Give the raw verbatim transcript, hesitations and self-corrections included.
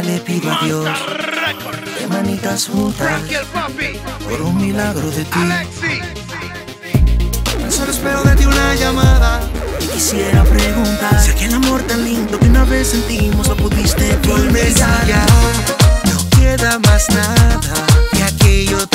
día le pido a Dios de manitas juntas por un milagro de ti. Alexy. Tan solo espero de ti una llamada. Quisiera preguntar si aquel amor tan lindo que una vez sentimos lo pudiste olvidar. No queda más nada de aquello.